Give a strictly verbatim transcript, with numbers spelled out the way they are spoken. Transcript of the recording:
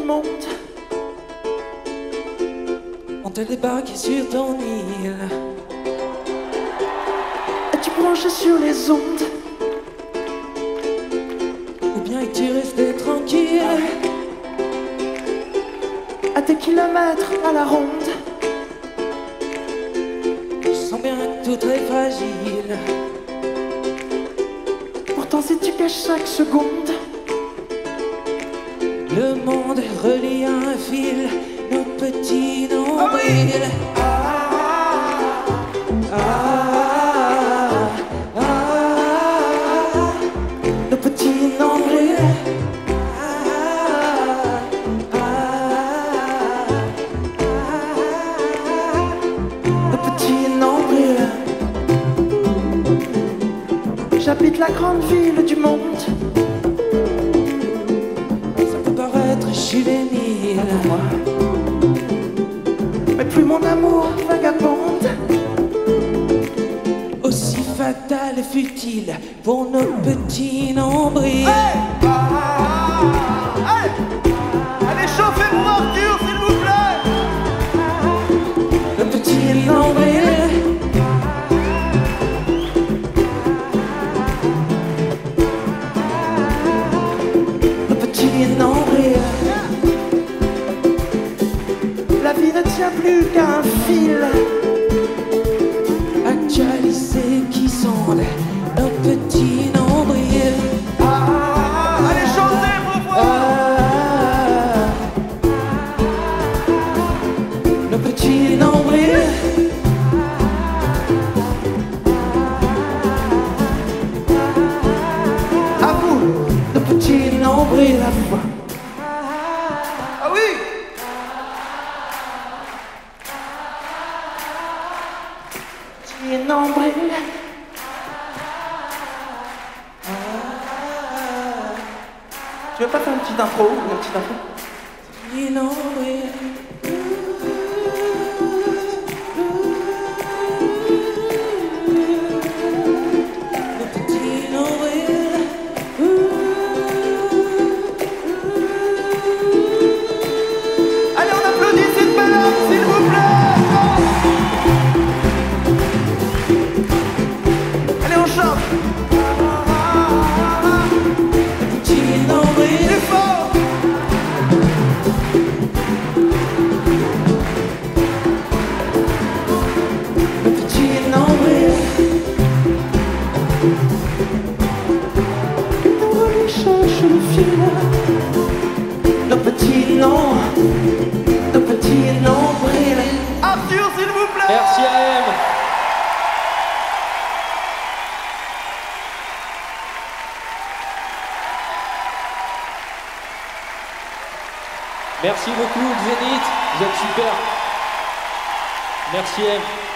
du monde. On te débarque sur ton île. Es-tu branché sur les ondes? Ou bien es-tu resté tranquille à tes kilomètres à la ronde? Je sens bien que tout est fragile. Pourtant si tu caches chaque seconde, le monde est relié à un fil, nos petits nombrils. Ah oui. ah, ah, ah, ah, ah, nos petits nombrils. Ah, ah, ah, ah, nos petits nombrils. J'habite la grande ville du monde. Juvénile, mais plus mon amour vagabonde, aussi fatal et futile pour nos petits nombrils. Hey ah, ah, hey allez, chauffez vos ordures, s'il vous plaît. Nos petits nombrils. Plus qu'un fil actualisé qui sonde nos petits nombrils. Ah, ah, ah, allez, chantez, vous ah, ah, ah, nos petits nombrils. À vous, nos petits nombrils, à vous. Ah oui. Nos petits nombrils. Tu veux pas faire une petite intro ou une petite intro? Nos petits nombrils. Nos petits nombrils. Allez, on applaudit cette balade, s'il vous plaît. Nos petits noms, nos petits nombrils. Arthur, s'il vous plaît. Merci à M. Merci beaucoup Zénith, vous êtes super. Merci M.